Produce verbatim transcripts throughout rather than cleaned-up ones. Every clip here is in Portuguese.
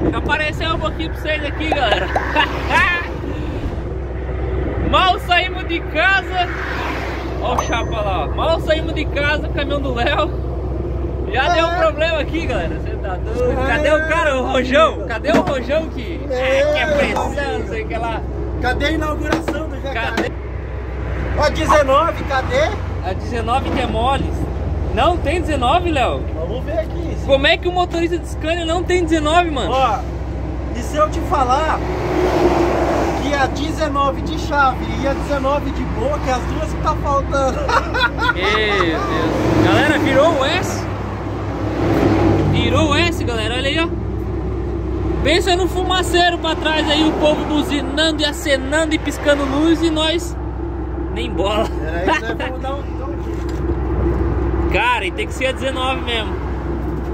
Deixa eu aparecer um pouquinho pra vocês aqui, galera. Mal saímos de casa. Olha o Chapa lá, ó. Mal saímos de casa, o caminhão do Léo. Já ah. deu um problema aqui, galera. Você tá doido? Cadê o cara, o Rojão? Cadê o Rojão que é, que é pressão, não sei o que lá. Cadê a inauguração do jacaré? Ó, dezenove, cadê? A dezenove demoles. Não tem dezenove, Léo? Vamos ver aqui. Como é que o motorista de Scania não tem dezenove, mano? Ó, e se eu te falar que a dezenove de chave e a dezenove de boca, é as duas que tá faltando. Meu Deus. Galera, virou o S. Virou o S, galera. Olha aí, ó. Pensa no fumaceiro pra trás aí, o povo buzinando e acenando e piscando luz e nós nem bola. Era isso aí, vamos dar um... Cara, e tem que ser a dezenove mesmo.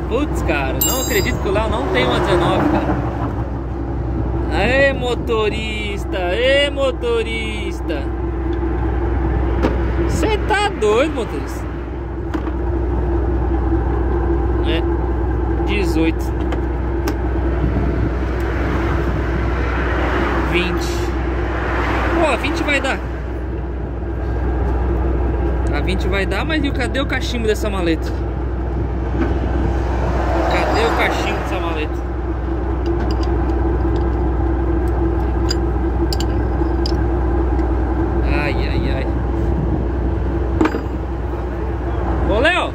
Putz, cara, não acredito que o Léo não tem uma dezenove, cara. Aê, motorista, aê, motorista. Você tá doido, motorista? É, dezoito. vinte. Pô, vinte vai dar. vinte vai dar, mas e cadê o cachimbo dessa maleta? Cadê o cachimbo dessa maleta? Ai, ai, ai. Ô, Léo!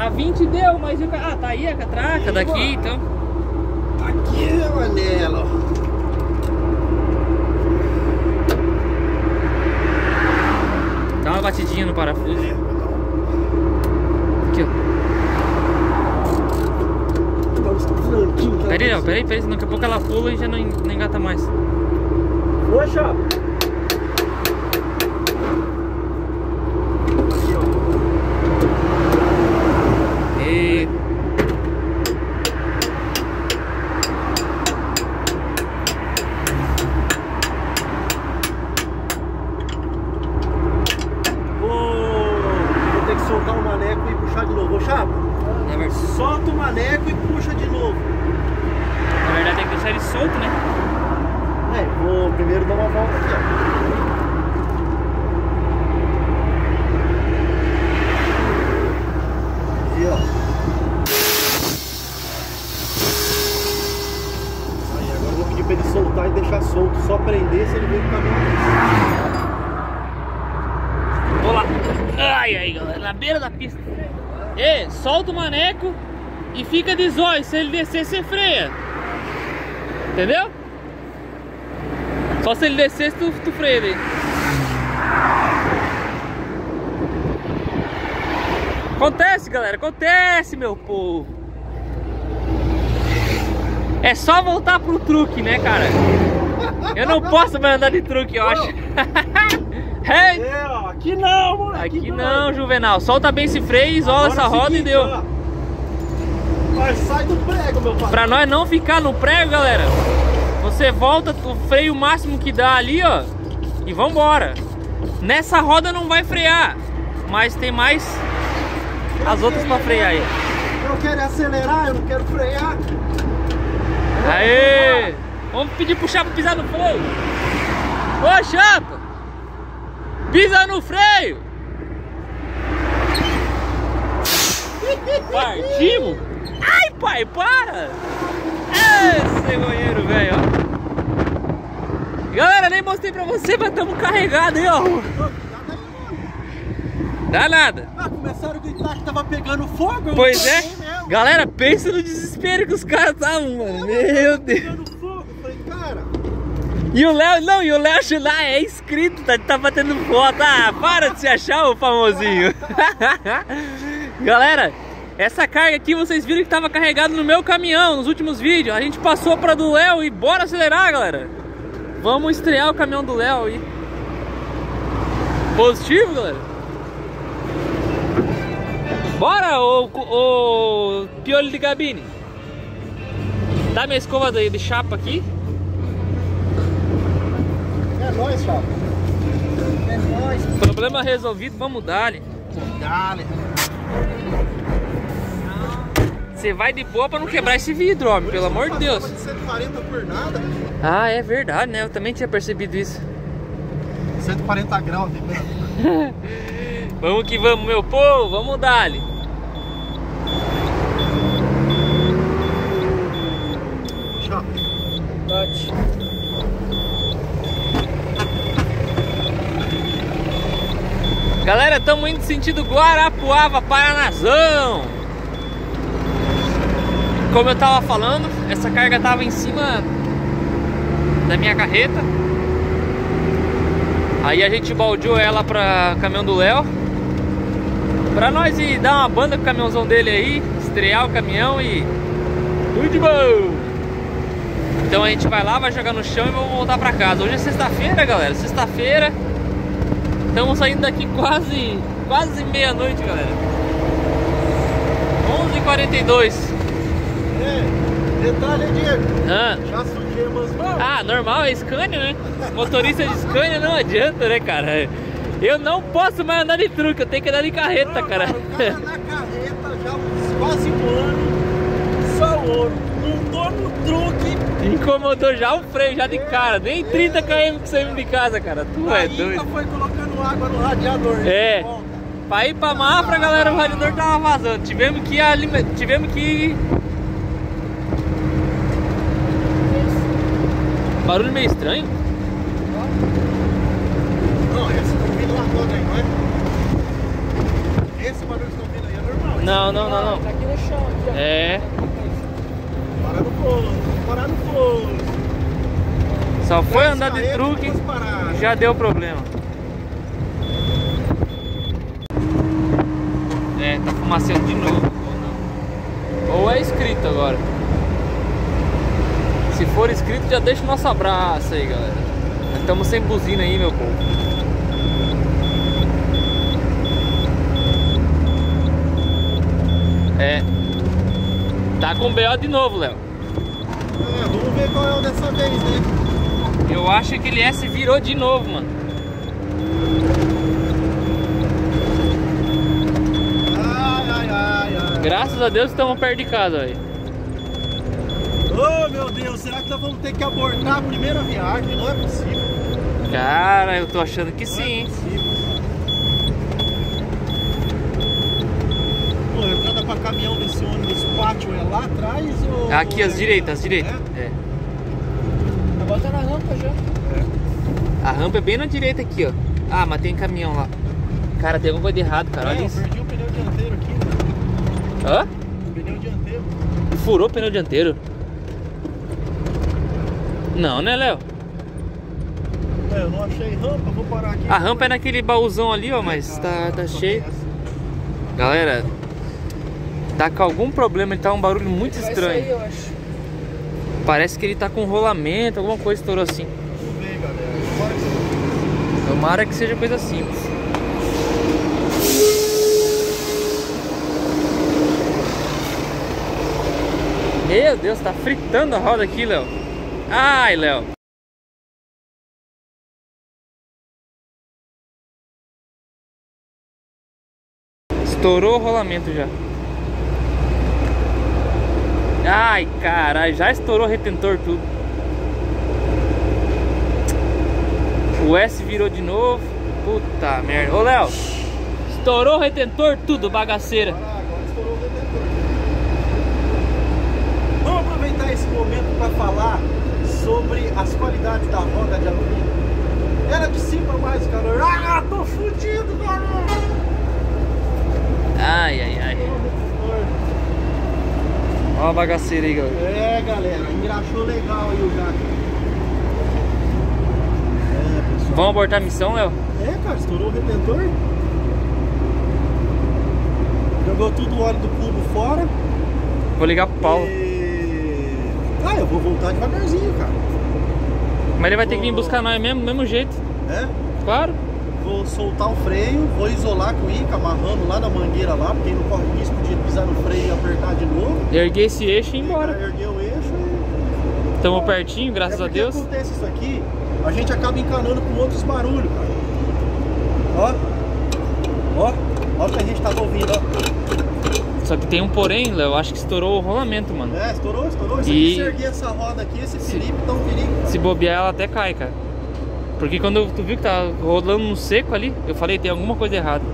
A vinte deu, mas e o cachimbo? Ah, tá aí a catraca daqui, então. Aqui é o anelo. Dá uma batidinha no parafuso. Aqui, ó. Peraí, ó, peraí, peraí, senão daqui a pouco ela pula e já não, não engata mais. Poxa! E... solta o maneco e fica de zóio. Se ele descer, você freia. Entendeu? Só se ele descer, tu, tu freia dele. Acontece, galera. Acontece, meu povo. É só voltar pro truque, né, cara? Eu não posso mais andar de truque, eu acho. Hey. É, ó, aqui não, moleque. Aqui não, não, Juvenal. Solta bem esse freio, isola essa roda seguinte, e deu. Ó. Mas sai do prego, meu pai. Pra nós não ficar no prego, galera, você volta o freio máximo que dá ali, ó. E vambora. Nessa roda não vai frear, mas tem mais as eu outras quero, pra frear aí. Eu quero acelerar, eu não quero frear. Eu Aê! Vamos pedir pro Chapa pisar no freio. Ô, Chapa! Pisa no freio! Partimos! Ai, pai, para! É, cegonheiro, velho, ó! Galera, nem mostrei pra você, mas estamos carregados aí, ó! Dá nada! Ah, começaram a gritar que tava pegando fogo! Pois é! Galera, pensa no desespero que os caras estavam, mano! Meu Deus! E o Léo, não, e o Léo lá é inscrito, tá, tá batendo foto. Ah, para de se achar, o famosinho. Galera, essa carga aqui vocês viram que tava carregado no meu caminhão nos últimos vídeos. A gente passou pra do Léo e bora acelerar, galera. Vamos estrear o caminhão do Léo aí. Positivo, galera? Bora, ô, ô piolho de gabine. Dá minha escova de, de chapa aqui. É nóis, Chapa. É nóis. Problema resolvido, vamos dar-lhe. Dá-lhe. Você vai de boa pra não quebrar esse vidro, homem, pelo amor de Deus. De cento e quarenta por nada. Ah, é verdade, né? Eu também tinha percebido isso. cento e quarenta graus, né? Vamos que vamos, meu povo, vamos dali. Chapa. Bate. Galera, estamos indo sentido Guarapuava, Paranazão. Como eu tava falando, essa carga tava em cima da minha carreta. Aí a gente baldeou ela para o caminhão do Léo, para nós ir dar uma banda com o caminhãozão dele aí, estrear o caminhão e tudo de bom. Então a gente vai lá, vai jogar no chão e vamos voltar para casa. Hoje é sexta-feira, galera, sexta-feira. Estamos saindo daqui quase, quase meia-noite, galera. onze e quarenta e dois. É, detalhe, Diego. Ah. Já sujei umas mãos. Ah, normal, é Scania, né? Motorista de Scania não adianta, né, cara? Eu não posso mais andar de truque, eu tenho que andar de carreta, não, cara. Mano, o cara na carreta já há quase um ano, só ouro. Montou no truque. Incomodou já o freio, já de cara. Nem trinta quilômetros que saímos de casa, cara. Tu é doido. Foi colocando água no radiador. É. Pra ir pra Mafra, galera, o radiador tava vazando. Tivemos que alimentar. Tivemos que. Barulho meio estranho. Não, esse tá vindo lá todo aí, não é? Esse barulho que estão vindo aí é normal. Não, não, não, não. Tá aqui no chão, aqui, ó. É. Parar no fogo, parar no fogo. Só foi andar de truque, já deu problema. É, tá fumaceando de novo. Ou é inscrito agora. Se for inscrito, já deixa o nosso abraço aí, galera. Nós estamos sem buzina aí, meu povo. É. Tá com B O de novo, Léo. É, vamos ver qual é o dessa vez, né? Eu acho que ele S virou de novo, mano. Ai, ai, ai, ai. Graças a Deus estamos perto de casa aí. Oh, meu Deus, será que nós vamos ter que abortar a primeira viagem? Não é possível. Cara, eu tô achando que sim, hein? Entrada para caminhão desse ônibus, o pátio é lá atrás ou... Aqui, às direitas, às direitas. É? É. Agora tá na rampa já. É. A rampa é bem na direita aqui, ó. Ah, mas tem caminhão lá. Cara, tem alguma coisa de errado, cara. É, olha eu isso. Perdi o pneu dianteiro aqui. Hã? O pneu dianteiro. Furou o pneu dianteiro? Não, né, Léo? É, eu não achei rampa, vou parar aqui. A rampa é naquele baúzão ali, ó, mas é, tá, tá cheio. Galera... Tá com algum problema, ele tá um barulho muito estranho. Sair, eu acho. Parece que ele tá com rolamento, alguma coisa estourou assim. Tudo bem, galera. Tomara que seja coisa simples. Meu Deus, tá fritando a roda aqui, Léo. Ai, Léo. Estourou o rolamento já. Ai, caralho, já estourou o retentor tudo. O S virou de novo. Puta merda. Ô, Léo, estourou o retentor tudo, bagaceira. Ah, agora estourou o retentor. Vamos aproveitar esse momento para falar sobre as qualidades da roda de alumínio. Era de cima mais o calor. Ah, tô fudido, galera. Ai, ai, ai. Olha a bagaceira aí, galera. É, galera, engraxou legal aí o gato. É, pessoal. Vamos abortar a missão, Léo? É, cara, estourou o retentor. Jogou tudo o óleo do cubo fora. Vou ligar pro Paulo. E... Ah, eu vou voltar devagarzinho, cara. Mas ele vai vou... ter que vir buscar nós mesmo, do mesmo jeito. É? Claro. Vou soltar o freio, vou isolar com o Ica, amarrando lá na mangueira lá, porque não corre risco de pisar no freio e apertar de novo. Erguei esse eixo e ir embora. Erguei o eixo e... Estamos pertinho, graças é a Deus. Acontece isso aqui, a gente acaba encanando com outros barulhos, cara. Ó, ó, ó o que a gente tava ouvindo, ó. Só que tem um porém, Léo, acho que estourou o rolamento, mano. É, estourou, estourou. Isso e... aqui, se erguer essa roda aqui, esse Felipe tá um perigo. Cara. Se bobear, ela até cai, cara. Porque quando tu viu que tá rolando no seco ali, eu falei, tem alguma coisa errada. É,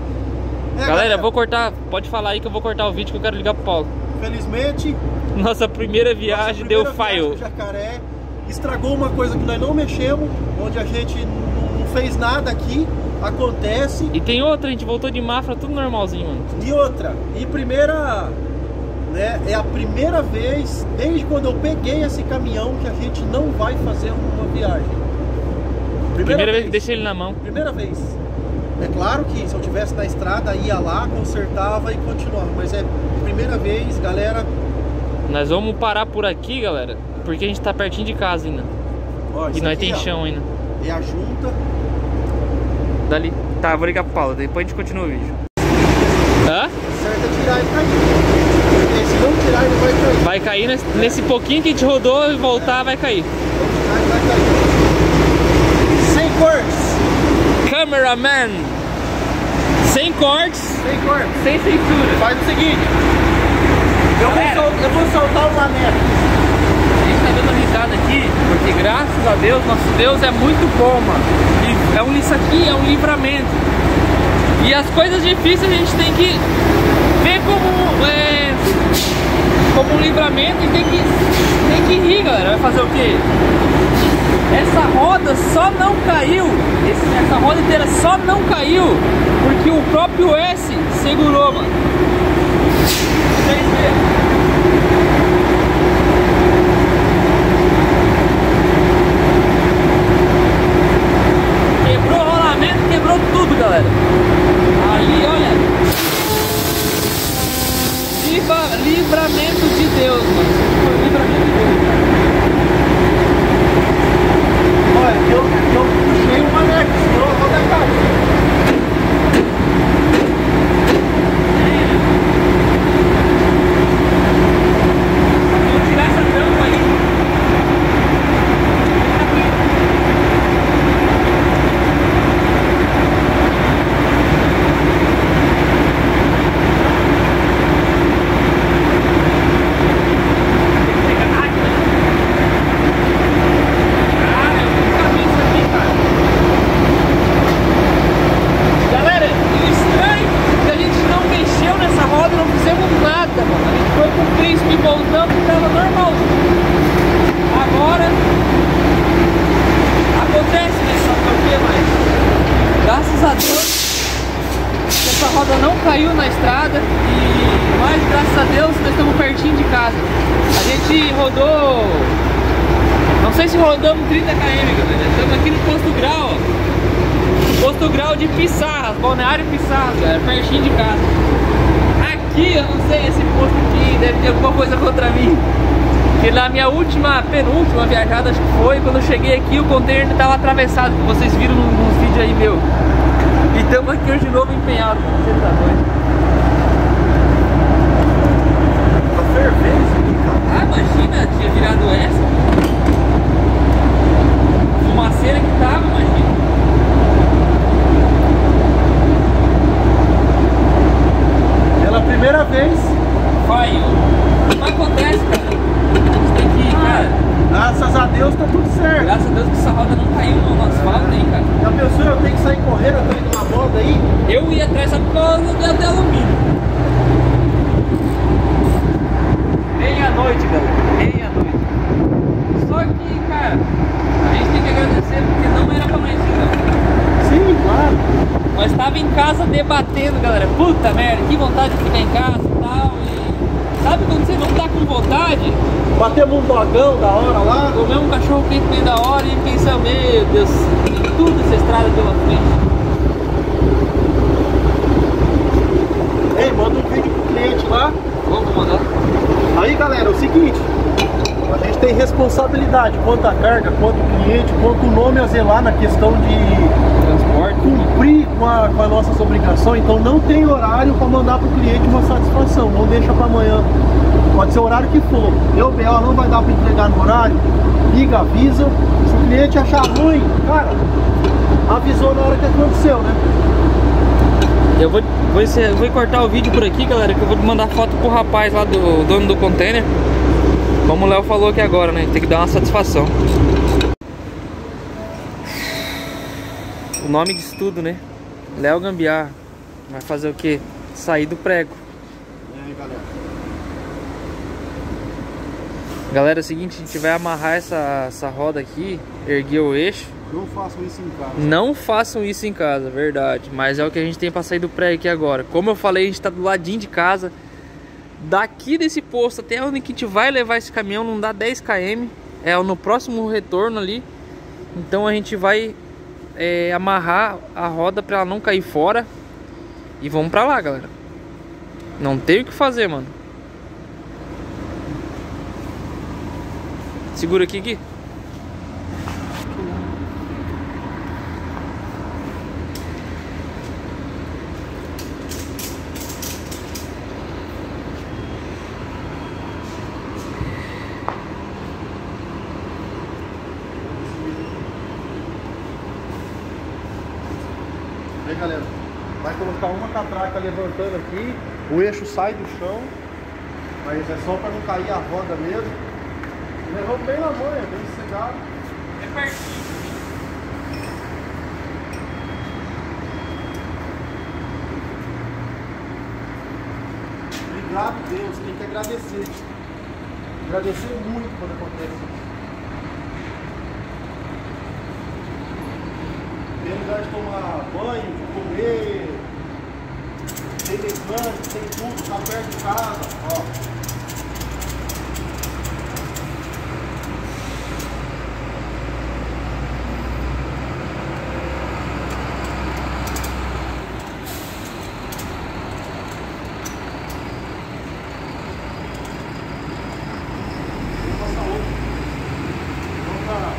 galera, galera, eu vou cortar, pode falar aí que eu vou cortar o vídeo que eu quero ligar pro Paulo. Felizmente, nossa primeira viagem nossa primeira deu fail. Jacaré estragou uma coisa que nós não mexemos, onde a gente não fez nada aqui, acontece. E tem outra, a gente voltou de Mafra, tudo normalzinho, mano. E outra, e primeira, né, é a primeira vez desde quando eu peguei esse caminhão que a gente não vai fazer uma viagem. Primeira, primeira vez que deixei ele na mão. Primeira vez. É claro que se eu tivesse na estrada, ia lá, consertava e continuava. Mas é primeira vez, galera. Nós vamos parar por aqui, galera, porque a gente tá pertinho de casa ainda. Ó, e nós tem é, chão ainda. E a junta. Dali. Tá, vou ligar pro Paulo, depois a gente continua o vídeo. Hã? Certo é tirar e cair. Porque se não tirar, ele vai cair. Vai cair nesse, é. nesse pouquinho que a gente rodou e voltar, é. vai cair. Vai, vai cair. Sem cortes. Cameraman. Sem cortes, sem cortes, sem censura. Faz o seguinte, eu vou, sol, eu vou soltar o lamento. A gente tá dando risada aqui, porque graças a Deus, nosso Deus é muito bom, mano. É um, isso aqui é um livramento. E as coisas difíceis a gente tem que ver como, é, como um livramento e tem que, tem que rir, galera. Vai fazer o quê? Essa roda só não caiu, essa roda inteira só não caiu porque o próprio S segurou, mano. Vocês verem. Quebrou o rolamento, quebrou tudo, galera. Ali, olha. Livra, livramento de Deus, mano. Livramento de Deus, cara. Olha, eu, eu puxei uma neve, senão eu vou decair. Vou tirar essa tampa aí. Penúltima viajada, acho que foi, quando eu cheguei aqui o container estava atravessado, que vocês viram num, num vídeo aí meu. E estamos aqui hoje de novo empenhados. Tá fervendo isso aqui, cara. Ah, imagina, tinha virado essa. A fumaceira que tava, imagina. Pela primeira vez. Vai, não acontece, cara. Graças a Deus tá tudo certo. Graças a Deus que essa roda não caiu no asfalto aí, cara. Já pensou, eu tenho que sair correndo, eu tô indo uma volta aí? Eu ia atrás, sabe, porque eu não deu até alumínio. Meia-noite, galera. Meia-noite. Só que, cara, a gente tem que agradecer porque não era pra nós ir, não. Sim, claro. Nós tava em casa debatendo, galera. Puta merda, que vontade de ficar em casa e tal. E sabe quando você não tá com vontade? Batemos um dogão da hora lá, comemos um cachorro quente bem da hora e pensamos, meu Deus, tem tudo essa estrada pela frente. Ei, manda um vídeo pro cliente lá. Vamos mandar. Aí, galera, é o seguinte, a gente tem responsabilidade quanto à carga, quanto ao cliente, quanto o nome a zelar na questão de transporte, cumprir com, a, com as nossas obrigações, então não tem horário para mandar pro cliente uma satisfação, não deixa para amanhã. Pode ser o horário que for. Meu B O não vai dar para entregar no horário. Liga, avisa. Se o cliente achar ruim, cara, avisou na hora que aconteceu, né? Eu vou Vou, vou cortar o vídeo por aqui, galera, que eu vou mandar foto pro rapaz lá, do dono do container. Como o Léo falou aqui agora, né? Tem que dar uma satisfação. O nome disso tudo, né? Léo Gambiarra. Vai fazer o quê? Sair do prego. E aí, galera? Galera, é o seguinte, a gente vai amarrar essa, essa roda aqui, erguer o eixo. Não façam isso em casa. Não façam isso em casa, verdade. Mas é o que a gente tem pra sair do prego aqui agora. Como eu falei, a gente tá do ladinho de casa. Daqui desse posto até onde que a gente vai levar esse caminhão não dá dez quilômetros. É no próximo retorno ali. Então a gente vai é, amarrar a roda pra ela não cair fora. E vamos pra lá, galera. Não tem o que fazer, mano. Segura aqui, Gui. Aí, galera, vai colocar uma catraca levantando aqui, o eixo sai do chão, mas é só para não cair a roda mesmo. Levando bem na mão, é bem sossegado. É pertinho. Obrigado a Deus, tem que agradecer. Agradecer muito quando acontece isso. Tem lugar de tomar banho, comer, tem descanso, tem tudo, tá perto de casa, ó. Vamos passar outro. Vamos parar.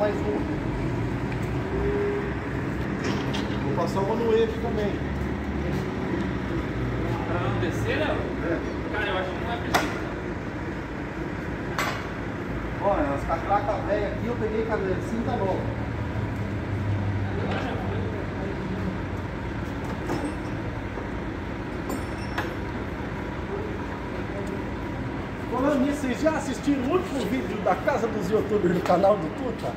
Mais um. Vou passar uma no eixo também. Pra não descer, Léo? É. Cara, eu acho que não é preciso. Olha, as catracas velhas aqui eu peguei com a cinta nova. Falando nisso, vocês já assistiram o último vídeo da casa dos youtubers no canal do Tuta?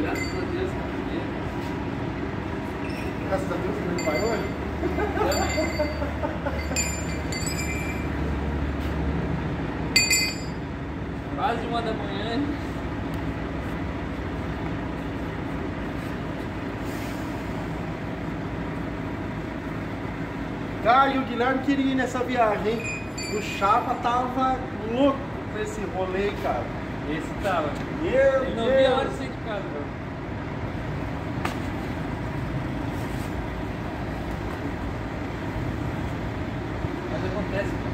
Graças a Deus que meu pai hoje. Quase uma da manhã. Cara, e o Guilherme queria ir nessa viagem, hein? O Chapa tava louco pra esse rolê, cara. Esse tava. Meu Deus! Não vi a hora de sair de casa, velho. Mas acontece, cara.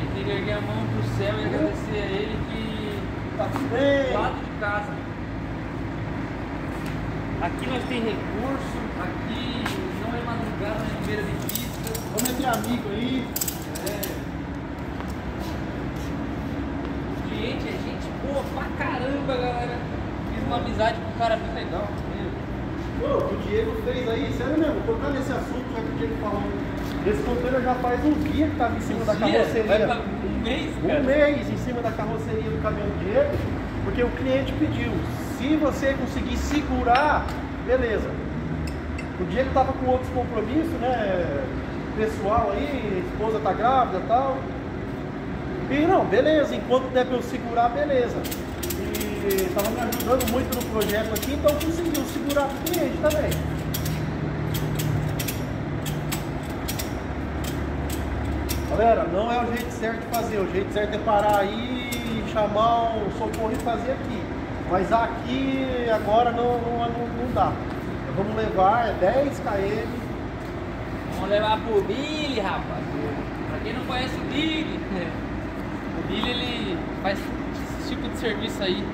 Ele tem que erguer a mão pro céu e agradecer a ele que tá do lado de casa. Aqui nós tem recurso, aqui não é madrugada, é beira de pista. Vamos entre amigo aí. É. O cliente é gente boa pra caramba, galera. Fiz uma amizade com um cara bem legal. Pô, o que o Diego fez aí, sério mesmo, vou tocar nesse assunto, já que o Diego falou. Esse container já faz um dia que tava em cima um da dia? carroceria. Vai um mês, cara. Um mês em cima da carroceria do caminhão do Diego, porque o cliente pediu. Se você conseguir segurar, beleza. O Diego tava com outros compromissos, né? Pessoal aí, esposa tá grávida e tal. E não, beleza, enquanto der pra eu segurar, beleza. E tava me ajudando muito no projeto aqui, então conseguiu segurar pro cliente também. Galera, não é o jeito certo de fazer. O jeito certo é parar aí, chamar o socorro e fazer aqui. Mas aqui agora não, não, não dá. Vamos levar dez quilômetros. Vamos levar pro Billy, rapaz. Pra quem não conhece o Billy, o Billy ele faz esse tipo de serviço aí.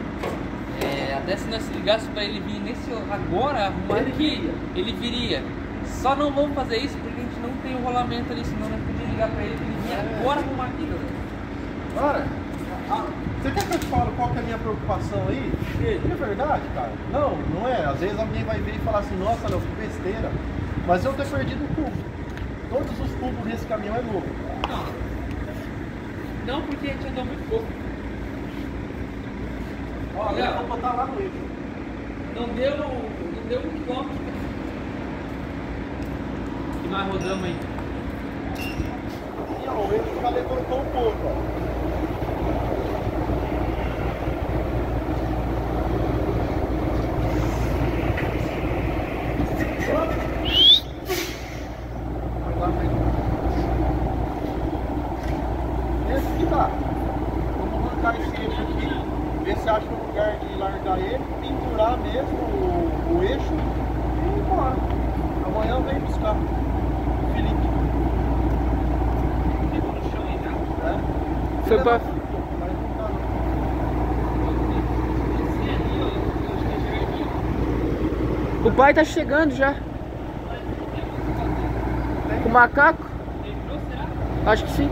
É, até se nós ligássemos para ele vir nesse agora, arrumar ele aqui, ele viria. Só não vamos fazer isso porque a gente não tem o rolamento ali, senão nós podíamos ligar para ele, ele vinha é. agora arrumar aqui. Bora! Ah, você quer que eu te fale qual que é a minha preocupação aí? Que é verdade, cara? Não, não é. Às vezes alguém vai ver e falar assim, nossa, Léo, que besteira. Mas eu ter perdido o cubo. Todos os cubos nesse caminhão é novo. Não, porque a gente andou muito pouco. Ó, agora eu vou botar lá no eixo. Não deu, não deu um quilômetro. E nós rodamos aí. E ó, o eixo já levantou um pouco, ó. Foi pra... O pai tá chegando já. O macaco? Acho que sim.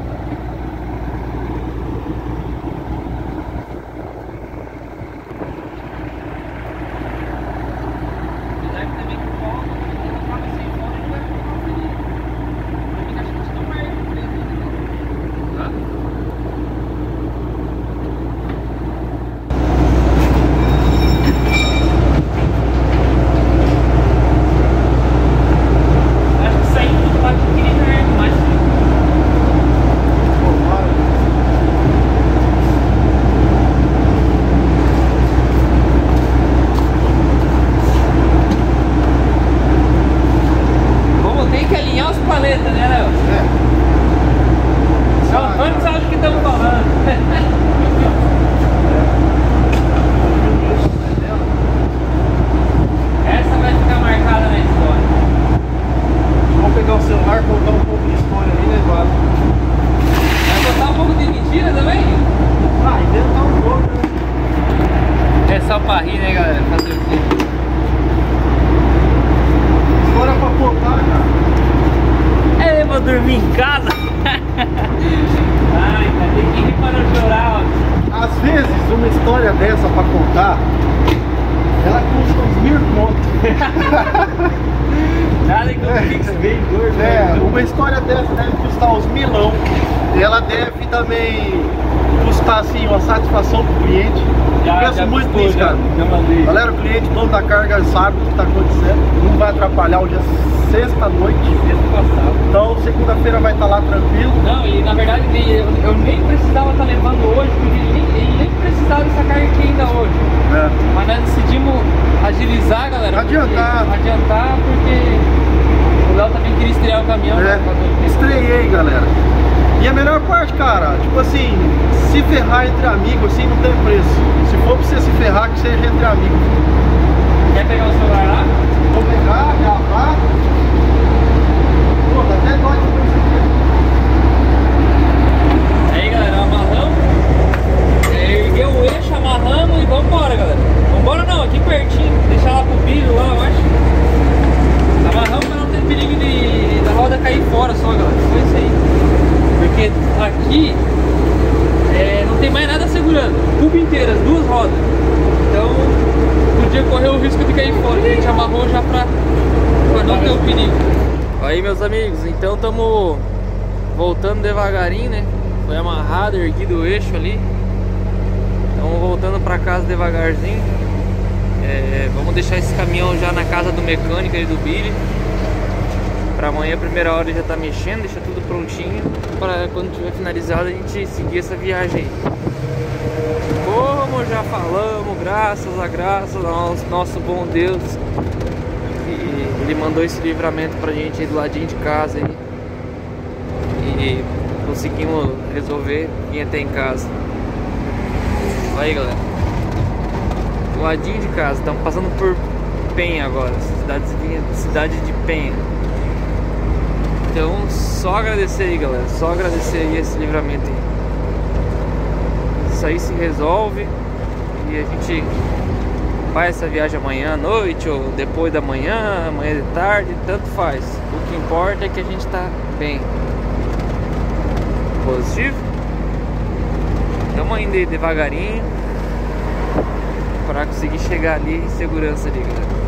Mexendo, deixa tudo prontinho para quando tiver finalizado a gente seguir essa viagem aí. Como já falamos, graças a graças ao nosso bom Deus, que ele mandou esse livramento pra gente aí do ladinho de casa aí, e conseguimos resolver vir até em casa. Olha aí, galera, do ladinho de casa. Estamos passando por Penha agora, cidade de Penha. Então só agradecer aí, galera, só agradecer aí esse livramento aí. Isso aí se resolve e a gente faz essa viagem amanhã à noite ou depois da manhã, amanhã de tarde, tanto faz. O que importa é que a gente tá bem. Positivo. Estamos indo aí devagarinho para conseguir chegar ali em segurança ali, galera.